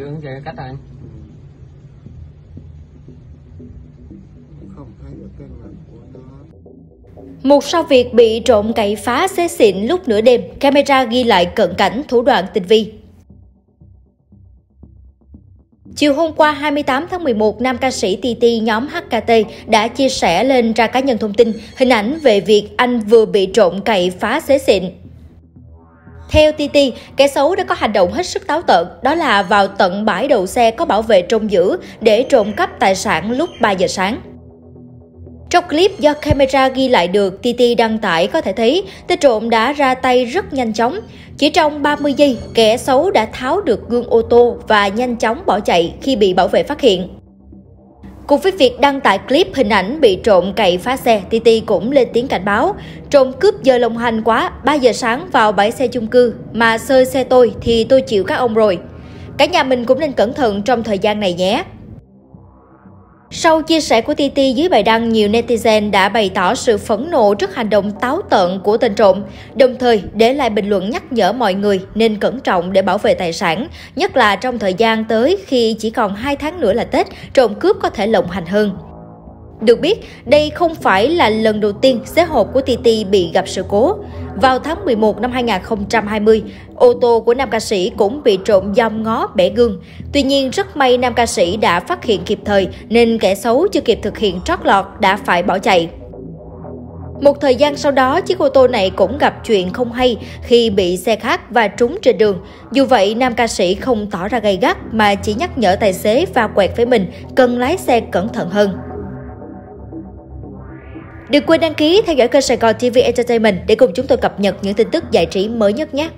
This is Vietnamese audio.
dương về cách anh. Không thấy được tên mặt của nó. Một sau việc bị trộm cậy phá xế xịn lúc nửa đêm, camera ghi lại cận cảnh thủ đoạn tinh vi. Chiều hôm qua 28 tháng 11, nam ca sĩ TiTi nhóm HKT đã chia sẻ lên trang cá nhân thông tin hình ảnh về việc anh vừa bị trộm cậy phá xế xịn. Theo TiTi, kẻ xấu đã có hành động hết sức táo tợn, đó là vào tận bãi đậu xe có bảo vệ trông giữ để trộm cắp tài sản lúc 3 giờ sáng. Trong clip do camera ghi lại được TiTi đăng tải có thể thấy tên trộm đã ra tay rất nhanh chóng. Chỉ trong 30 giây, kẻ xấu đã tháo được gương ô tô và nhanh chóng bỏ chạy khi bị bảo vệ phát hiện. Cùng với việc đăng tải clip hình ảnh bị trộm cậy phá xe, TiTi cũng lên tiếng cảnh báo. Trộm cướp giờ lộng hành quá, 3 giờ sáng vào bãi xe chung cư mà xơi xe tôi thì tôi chịu các ông rồi. Cả nhà mình cũng nên cẩn thận trong thời gian này nhé. Sau chia sẻ của TiTi dưới bài đăng, nhiều netizen đã bày tỏ sự phẫn nộ trước hành động táo tợn của tên trộm, đồng thời để lại bình luận nhắc nhở mọi người nên cẩn trọng để bảo vệ tài sản, nhất là trong thời gian tới khi chỉ còn 2 tháng nữa là Tết, trộm cướp có thể lộng hành hơn. Được biết, đây không phải là lần đầu tiên xế hộp của TiTi bị gặp sự cố. Vào tháng 11 năm 2020, ô tô của nam ca sĩ cũng bị trộm dòm ngó bẻ gương. Tuy nhiên, rất may nam ca sĩ đã phát hiện kịp thời nên kẻ xấu chưa kịp thực hiện trót lọt đã phải bỏ chạy. Một thời gian sau đó, chiếc ô tô này cũng gặp chuyện không hay khi bị xe khác va trúng trên đường. Dù vậy, nam ca sĩ không tỏ ra gay gắt mà chỉ nhắc nhở tài xế va quẹt với mình cần lái xe cẩn thận hơn. Đừng quên đăng ký theo dõi kênh Saigon TV Entertainment để cùng chúng tôi cập nhật những tin tức giải trí mới nhất nhé!